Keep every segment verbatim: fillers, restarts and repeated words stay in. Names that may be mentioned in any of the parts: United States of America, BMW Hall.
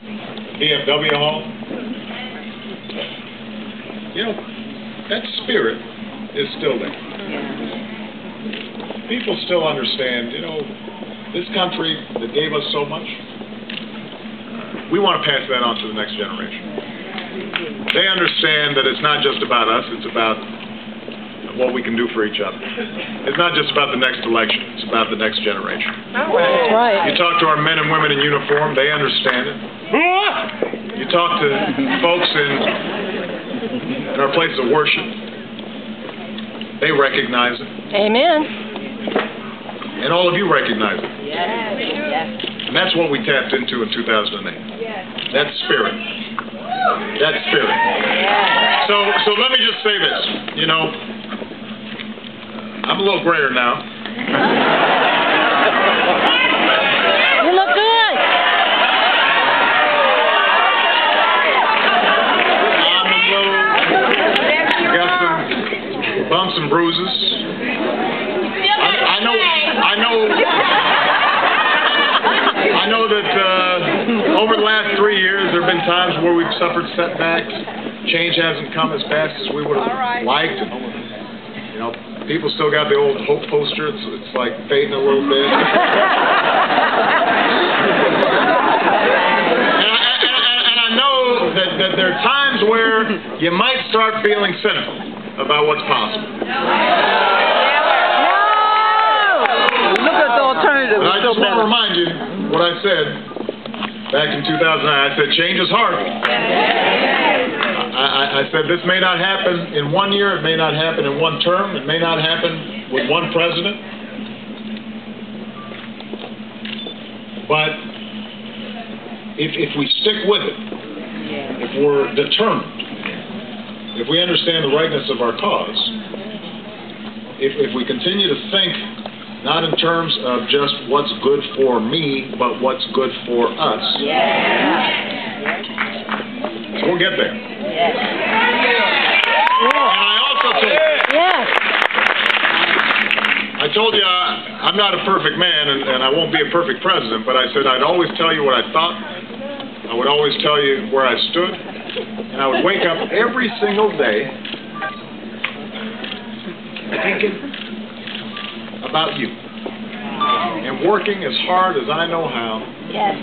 B M W Hall. You know, that spirit is still there. People still understand, you know, this country that gave us so much, we want to pass that on to the next generation. They understand that it's not just about us, it's about what we can do for each other. It's not just about the next election, it's about the next generation. All right. That's right. You talk to our men and women in uniform, they understand it. You talk to folks in, in our places of worship, they recognize it. Amen. And all of you recognize it. Yes. And that's what we tapped into in two thousand eight. Yes. That spirit. That spirit. Yes. So, so let me just say this, you know, I'm a little grayer now. You look good. I'm a little, got some bumps and bruises. I, I know, I know, I know that uh, over the last three years there have been times where we've suffered setbacks. Change hasn't come as fast as we would have liked. And, you know, people still got the old hope poster. It's, it's like fading a little bit. and, I, and, and, and I know that, that there are times where you might start feeling cynical about what's possible. No! Look at the alternative. But I just want to remind you what I said back in two thousand nine. I said change is hard. I, I said this may not happen in one year, it may not happen in one term, it may not happen with one president, but if, if we stick with it, if we're determined, if we understand the rightness of our cause, if, if we continue to think not in terms of just what's good for me, but what's good for us, so we'll get there. Yes. And I also told you, yes. I told you I, I'm not a perfect man, and, and I won't be a perfect president, but I said I'd always tell you what I thought, I would always tell you where I stood, and I would wake up every single day thinking about you, and working as hard as I know how, yes,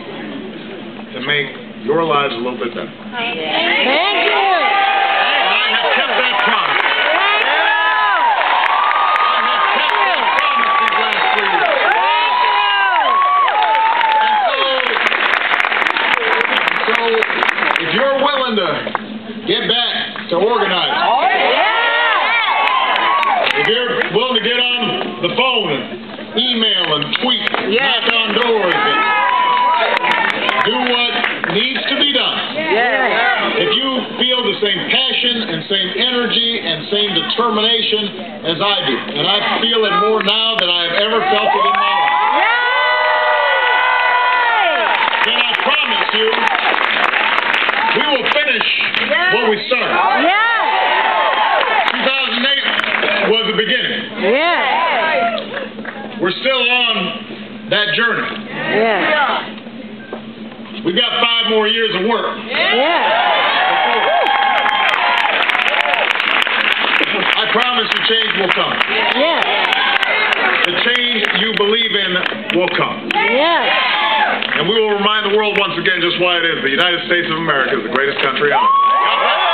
to make your lives a little bit better. Thank you. Thank you. I have kept that promise. Thank you. I have kept that promise these last three years. Thank you. And so, so, if you're willing to get back to organizing, oh, yeah. If you're willing to get on the phone and email and tweet, yes, knock on doors, and do what needs to be done. Yeah. If you feel the same passion and same energy and same determination as I do, and I feel it more now than I have ever felt it in my life, yeah, then I promise you, we will finish yeah. what we started. Yeah. two thousand eight was the beginning. Yeah. We're still on that journey. Yeah. We've got five more years of work. Yeah. I promise the change will come. Yeah. The change you believe in will come. Yeah. And we will remind the world once again just why it is the United States of America is the greatest country on earth.